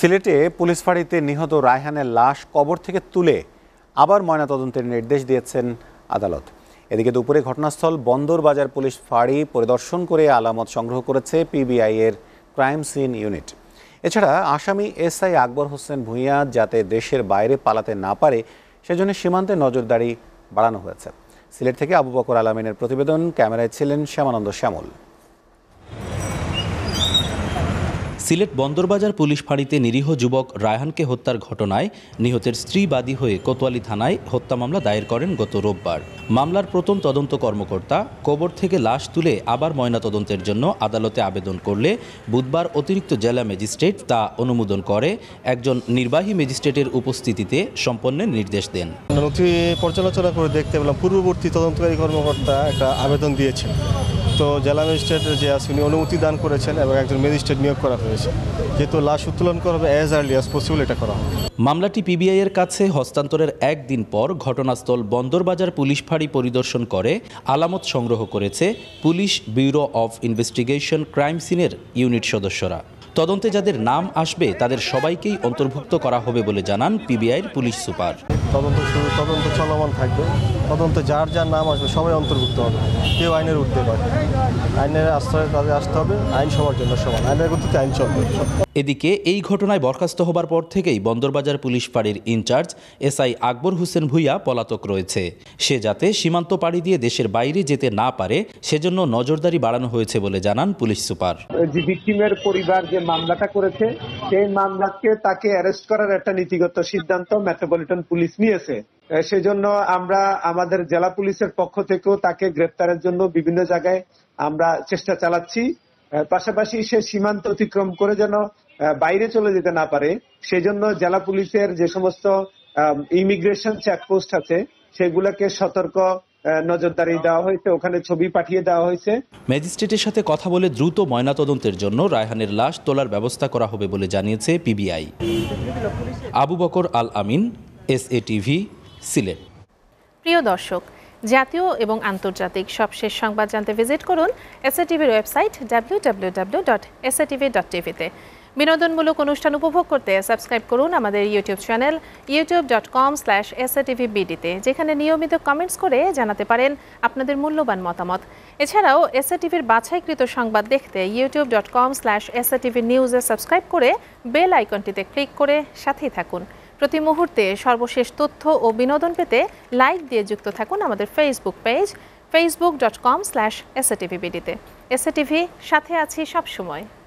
সিলেটে পুলিশ ফাঁড়িতে নিহত রায়হানের লাশ কবর থেকে তুলে আবার ময়নাতদন্তের নির্দেশ দিয়েছেন আদালত। এদিকে দুপুরে ঘটনাস্থল বন্দরবাজার পুলিশ ফাঁড়ি পরিদর্শন করে আলামত সংগ্রহ করেছে পিবিআই এর ক্রাইম সিন ইউনিট। এছাড়া আসামি এসআই আকবর হোসেন ভূঁইয়া যাতে দেশের বাইরে পালাতে না পারে সেজন্য সীমান্তে নজরদারি বাড়ানো হয়েছে। সিলেট থেকে আবু বকর আলামিনের প্রতিবেদন, ক্যামেরায় ছিলেন শ্যামানন্দ শ্যামল। সিলেট বন্দরবাজার পুলিশ ফাঁড়িতে নিরীহ যুবক রায়হানকে হত্যার ঘটনায় নিহতের স্ত্রী বাদী হয়ে কোতোয়ালি থানায় হত্যা মামলা দায়ের করেন গত রোববার। মামলার প্রথম তদন্ত কর্মকর্তা কবর থেকে লাশ তুলে আবার ময়নাতদন্তের জন্য আদালতে আবেদন করলে বুধবার অতিরিক্ত জেলা ম্যাজিস্ট্রেট তা অনুমোদন করে একজন নির্বাহী ম্যাজিস্ট্রেটের উপস্থিতিতে সম্পন্নের নির্দেশ দেন। নথি পর্যালোচনা করে দেখতে পেলাম পূর্ববর্তী তদন্তকারী কর্মকর্তা একটা আবেদন দিয়েছেন, তো জেলা ম্যাজিস্ট্রেটের যে আছে উনি অনুমতি দান করেছেন এবং একজন ম্যাজিস্ট্রেট নিয়োগ করা হয়েছে, যেহেতু লাশ উত্তোলন করা হবে অ্যাজ আর্লি অ্যাজ পসিবল এটা করা হবে। মামলাটি পিবিআই এর কাছে হস্তান্তরের একদিন পর ঘটনাস্থল বন্দরবাজার পুলিশ ফাঁড়ি পরিদর্শন করে আলামত সংগ্রহ করেছে police bureau of investigation crime সিনের ইউনিট সদস্যরা। তদন্তে যাদের নাম আসবে তাদের সবাইকেই অন্তর্ভুক্ত করা হবে বলে জানান পিবিআইয়ের পুলিশ সুপার। তদন্ত চলমান থাকবে, তদন্তে যার যার নাম আসবে সবাই অন্তর্ভুক্ত হবে, কেউ আইনের উর্ধ্বে নয়, আইনের আশ্রয়ে তাদের আসতে হবে, আইন সবার জন্য সমান, আইনের গতিতে আইন চলবে। এদিকে এই ঘটনায় বরখাস্ত হবার পর থেকেই বন্দরবাজার পুলিশ ফাঁড়ির ইনচার্জ এসআই আকবর হোসেন ভূঁইয়া পলাতক রয়েছে। সে যাতে সীমান্ত পাড়ি দিয়ে দেশের বাইরে যেতে না পারে সেজন্য নজরদারি বাড়ানো হয়েছে বলে জানান পুলিশ সুপার। যে ভিকটিমের পরিবার যে মামলাটা করেছে সেই মামলাকে তাকে অ্যারেস্ট করার একটা নীতিগত সিদ্ধান্ত মেট্রোপলিটন পুলিশ নিয়েছে, সেজন্য আমরা আমাদের জেলা পুলিশের পক্ষ থেকেও তাকে গ্রেপ্তারের জন্য বিভিন্ন জায়গায় আমরা চেষ্টা চালাচ্ছি। পাশাপাশি সে সীমান্ত অতিক্রম করে যেন বাইরে চলে যেতে না পারে সেজন্য জেলা পুলিশের যে সমস্ত ইমিগ্রেশন চেকপোস্ট আছে সেগুলোকে সতর্ক নজরদারি দেওয়া হয়েছে, ওখানে ছবি পাঠিয়ে দেওয়া হয়েছে। ম্যাজিস্ট্রেটের সাথে কথা বলে দ্রুত ময়নাতদন্তের জন্য রায়হানের লাশ তোলার ব্যবস্থা করা হবে বলে জানিয়েছে পিবিআই। আবু বকর আল আমিন, এসএটিভি, সিলেট। প্রিয় দর্শক, জাতীয় এবং আন্তর্জাতিক সবশেষ সংবাদ জানতে ভিজিট করুন এসএটিভির ওয়েবসাইট www.satv.tv-তে। বিনোদনমূলক অনুষ্ঠান উপভোগ করতে সাবস্ক্রাইব করুন আমাদের ইউটিউব চ্যানেল youtube.com/satv-bd-তে, যেখানে নিয়মিত কমেন্টস করে জানাতে পারেন আপনাদের মূল্যবান মতামত। এছাড়াও এসএটিভির বাছাইকৃত সংবাদ দেখতে youtube.com/satv-news-এ সাবস্ক্রাইব করে বেল আইকনটিতে ক্লিক করে সাথেই থাকুন। প্রতি মুহূর্তে সর্বশেষ তথ্য ও বিনোদন পেতে লাইক দিয়ে যুক্ত থাকুন আমাদের ফেসবুক পেজ facebook.com/satv-bd-তে। এসএটিভি সাথে আছি সবসময়।